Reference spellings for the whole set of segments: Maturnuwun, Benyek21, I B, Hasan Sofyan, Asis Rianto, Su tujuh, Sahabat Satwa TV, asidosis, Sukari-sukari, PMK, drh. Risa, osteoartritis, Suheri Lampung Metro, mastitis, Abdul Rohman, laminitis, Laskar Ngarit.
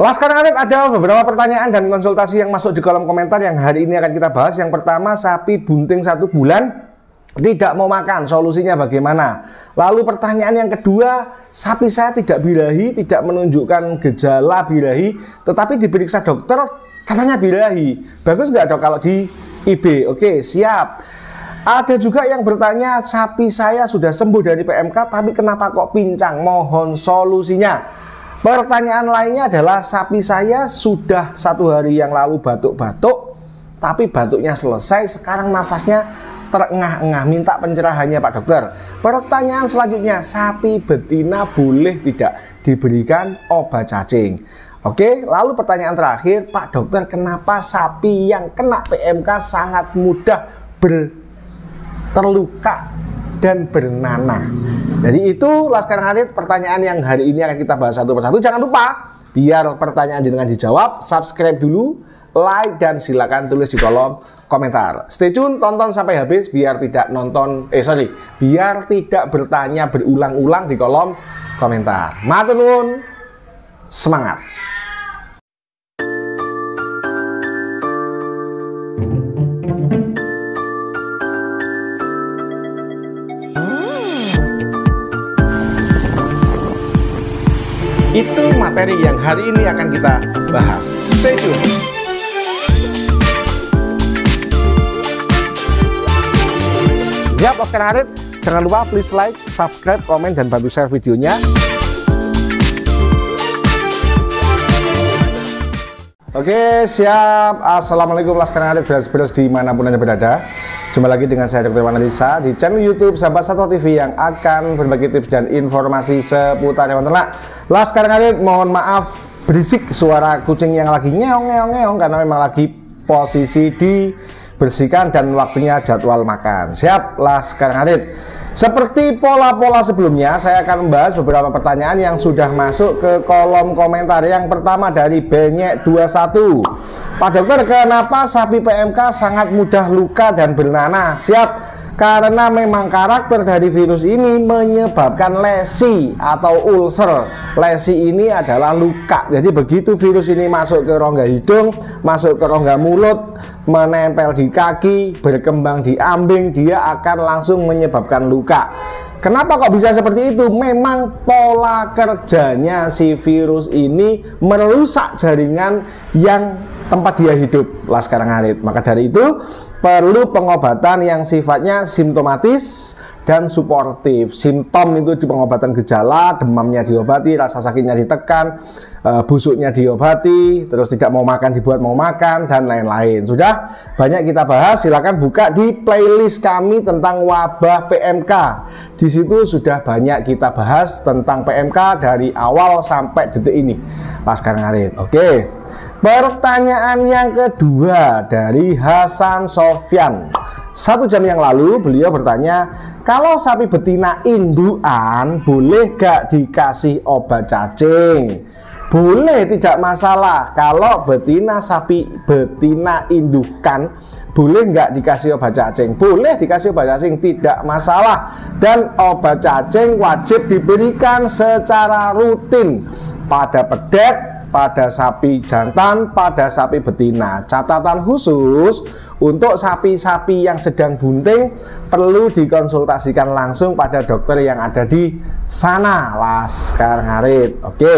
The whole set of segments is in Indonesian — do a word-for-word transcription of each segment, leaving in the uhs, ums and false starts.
Laskar Ngarit, ada beberapa pertanyaan dan konsultasi yang masuk di kolom komentar yang hari ini akan kita bahas. Yang pertama, sapi bunting satu bulan tidak mau makan, solusinya bagaimana? Lalu pertanyaan yang kedua, sapi saya tidak birahi, tidak menunjukkan gejala birahi, tetapi diperiksa dokter katanya birahi. Bagus nggak dok kalau di I B? Oke, siap. Ada juga yang bertanya, sapi saya sudah sembuh dari P M K, tapi kenapa kok pincang? Mohon solusinya. Pertanyaan lainnya adalah, sapi saya sudah satu hari yang lalu batuk-batuk, tapi batuknya selesai, sekarang nafasnya terengah-engah, minta pencerahannya Pak Dokter. Pertanyaan selanjutnya, sapi betina boleh tidak diberikan obat cacing? Oke, lalu pertanyaan terakhir, Pak Dokter, kenapa sapi yang kena P M K sangat mudah ber terluka dan bernanah? Jadi itu Laskar Ngarit pertanyaan yang hari ini akan kita bahas satu persatu. Jangan lupa, biar pertanyaan jenengan dijawab, subscribe dulu, like, dan silakan tulis di kolom komentar. Stay tune, tonton sampai habis biar tidak nonton, eh sorry, biar tidak bertanya berulang-ulang di kolom komentar. Matur nuwun, semangat. Itu materi yang hari ini akan kita bahas. Stay tune. Ya, Laskar Ngarit, jangan lupa please like, subscribe, komen, dan bantu share videonya. Oke, siap. Assalamualaikum Laskar Ngarit, beres-beres dimanapun Anda berada. Jumpa lagi dengan saya drh. Risa di channel YouTube Sahabat Satwa T V yang akan berbagi tips dan informasi seputar hewan ternak. Laskar Ngarit, mohon maaf berisik suara kucing yang lagi ngeong-ngeong-ngeong karena memang lagi posisi dibersihkan dan waktunya jadwal makan. Siap Laskar Ngarit. Seperti pola-pola sebelumnya, saya akan membahas beberapa pertanyaan yang sudah masuk ke kolom komentar. Yang pertama dari Benyek dua puluh satu. Pak Dokter, kenapa sapi P M K sangat mudah luka dan bernanah? Siap, karena memang karakter dari virus ini menyebabkan lesi atau ulcer. Lesi ini adalah luka. Jadi begitu virus ini masuk ke rongga hidung, masuk ke rongga mulut, menempel di kaki, berkembang di ambing, dia akan langsung menyebabkan luka. Kenapa kok bisa seperti itu? Memang pola kerjanya si virus ini merusak jaringan yang tempat dia hidup, Laskar Ngarit. Maka dari itu perlu pengobatan yang sifatnya simptomatis dan suportif. Simptom itu di pengobatan gejala, demamnya diobati, rasa sakitnya ditekan, busuknya diobati, terus tidak mau makan dibuat mau makan, dan lain-lain. Sudah banyak kita bahas, silakan buka di playlist kami tentang wabah P M K. Di situ sudah banyak kita bahas tentang P M K dari awal sampai detik ini, Laskar Ngarit. Oke, pertanyaan yang kedua dari Hasan Sofyan. Satu jam yang lalu beliau bertanya, kalau sapi betina indukan boleh gak dikasih obat cacing? Boleh, tidak masalah. Kalau betina sapi betina indukan boleh nggak dikasih obat cacing? Boleh dikasih obat cacing, tidak masalah. Dan obat cacing wajib diberikan secara rutin pada pedet, pada sapi jantan, pada sapi betina. Catatan khusus untuk sapi-sapi yang sedang bunting perlu dikonsultasikan langsung pada dokter yang ada di sana, Laskar Ngarit. Oke,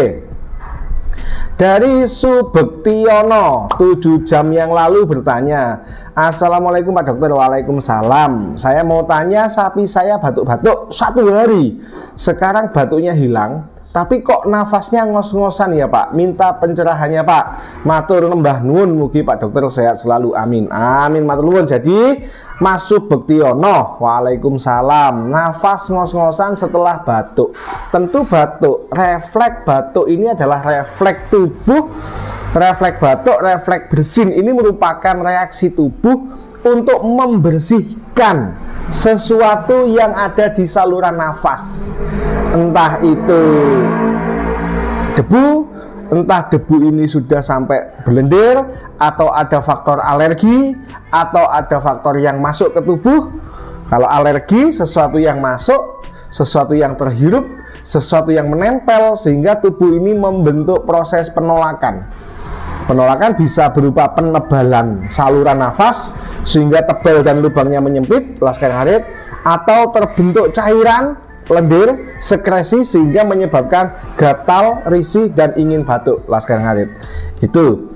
dari Su tujuh jam yang lalu bertanya, Assalamualaikum Pak Dokter. Waalaikumsalam. Saya mau tanya, sapi saya batuk-batuk satu hari, sekarang batuknya hilang, tapi kok nafasnya ngos-ngosan ya Pak? Minta pencerahannya Pak. Matur lembah nuwun, mugi Pak Dokter sehat selalu. Amin. Amin, matur nuwun. Jadi Mas Benyek dua puluh satu, waalaikumsalam. Nafas ngos-ngosan setelah batuk. Tentu batuk, refleks batuk ini adalah refleks tubuh. Refleks batuk, refleks bersin ini merupakan reaksi tubuh untuk membersihkan sesuatu yang ada di saluran nafas, entah itu debu, entah debu ini sudah sampai belendir, atau ada faktor alergi, atau ada faktor yang masuk ke tubuh. Kalau alergi, sesuatu yang masuk, sesuatu yang terhirup, sesuatu yang menempel sehingga tubuh ini membentuk proses penolakan. Penolakan bisa berupa penebalan saluran nafas sehingga tebal dan lubangnya menyempit, Laskar Ngarit, atau terbentuk cairan, lendir, sekresi sehingga menyebabkan gatal, risih, dan ingin batuk, Laskar Ngarit. Itu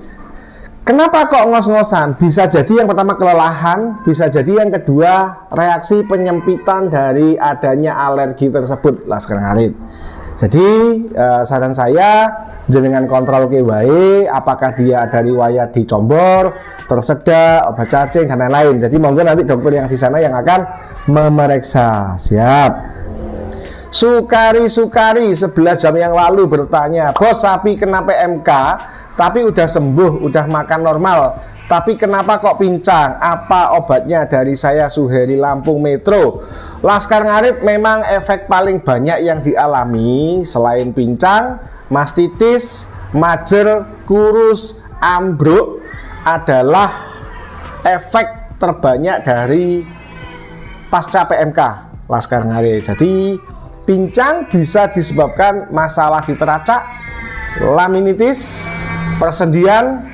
kenapa kok ngos-ngosan? Bisa jadi yang pertama kelelahan, bisa jadi yang kedua reaksi penyempitan dari adanya alergi tersebut, Laskar Ngarit. Jadi eh, saran saya, jenengan kontrol ke wae, apakah dia ada riwayat dicombor, tersedak, obat cacing, dan lain-lain. Jadi monggo nanti dokter yang di sana yang akan memeriksa. Siap. Sukari-sukari sebelas jam yang lalu bertanya, "Bos, sapi kena P M K tapi udah sembuh, udah makan normal, tapi kenapa kok pincang? Apa obatnya?" Dari saya, Suheri Lampung Metro. Laskar Ngarit, memang efek paling banyak yang dialami selain pincang, mastitis, majer, kurus, ambruk adalah efek terbanyak dari pasca P M K, Laskar Ngarit. Jadi pincang bisa disebabkan masalah di teracak, laminitis, persendian,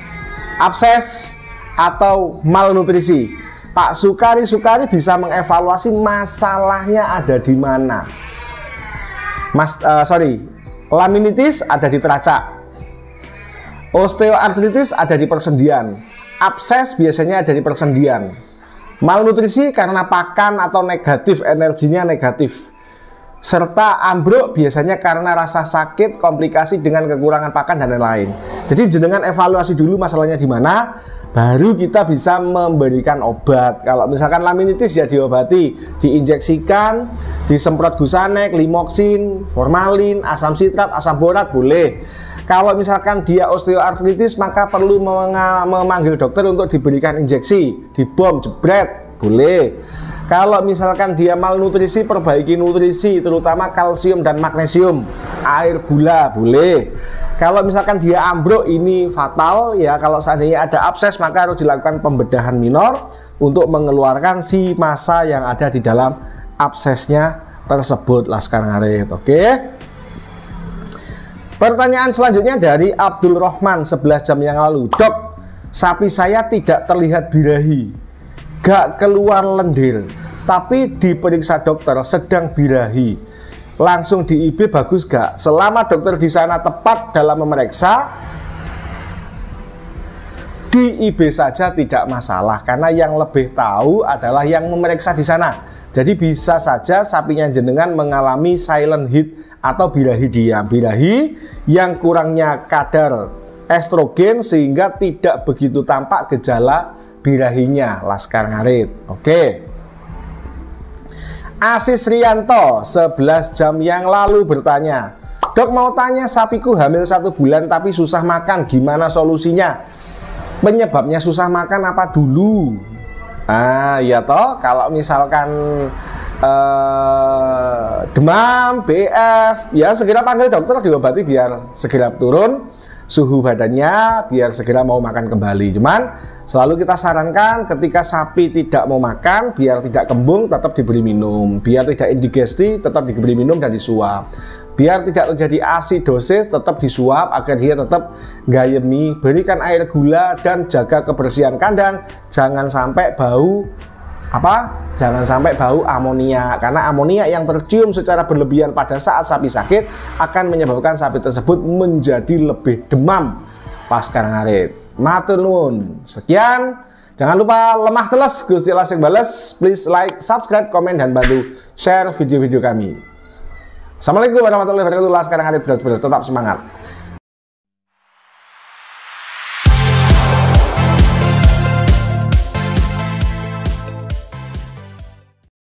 abses, atau malnutrisi. Pak Sukari-sukari bisa mengevaluasi masalahnya ada di mana. Mas, uh, sorry, laminitis ada di teracak, osteoartritis ada di persendian, abses biasanya ada di persendian, malnutrisi karena pakan atau negatif, energinya negatif, serta ambruk biasanya karena rasa sakit, komplikasi dengan kekurangan pakan, dan lain-lain. Jadi jenengan evaluasi dulu masalahnya di mana, baru kita bisa memberikan obat. Kalau misalkan laminitis ya diobati, diinjeksikan, disemprot gusanek, limoksin, formalin, asam sitrat, asam borat boleh. Kalau misalkan dia osteoartritis maka perlu memanggil dokter untuk diberikan injeksi, dibom, jebret, boleh. Kalau misalkan dia malnutrisi, perbaiki nutrisi, terutama kalsium dan magnesium, air, gula, boleh. Kalau misalkan dia ambruk, ini fatal ya. Kalau seandainya ada abses maka harus dilakukan pembedahan minor untuk mengeluarkan si massa yang ada di dalam absesnya tersebut, Laskar Ngarit. Oke. Pertanyaan selanjutnya dari Abdul Rohman sebelas jam yang lalu. "Dok, sapi saya tidak terlihat birahi, gak keluar lendir, tapi diperiksa dokter sedang birahi. Langsung di I B bagus gak? Selama dokter di sana tepat dalam memeriksa, di I B saja tidak masalah, karena yang lebih tahu adalah yang memeriksa di sana. Jadi bisa saja sapinya jenengan mengalami silent heat atau birahi diam, birahi yang kurangnya kadar estrogen sehingga tidak begitu tampak gejala birahinya, Laskar Ngarit." Oke. Asis Rianto sebelas jam yang lalu bertanya, "Dok, mau tanya, sapiku hamil satu bulan tapi susah makan, gimana solusinya? Penyebabnya susah makan apa dulu?" Ah ya toh, kalau misalkan eh, demam, B F, ya segera panggil dokter, diobati biar segera turun suhu badannya, biar segera mau makan kembali. Cuman selalu kita sarankan ketika sapi tidak mau makan, biar tidak kembung tetap diberi minum, biar tidak indigesti tetap diberi minum dan disuap, biar tidak terjadi asidosis tetap disuap agar dia tetap gayemi, berikan air gula dan jaga kebersihan kandang, jangan sampai bau apa jangan sampai bau amonia, karena amonia yang tercium secara berlebihan pada saat sapi sakit akan menyebabkan sapi tersebut menjadi lebih demam, Laskar Ngarit. Matur nuwun. Sekian, jangan lupa lemah teles Gusti Allah sing bales. Please like, subscribe, komen, dan bantu share video-video kami. Assalamualaikum warahmatullahi wabarakatuh. Laskar Ngarit, beras-beras tetap semangat.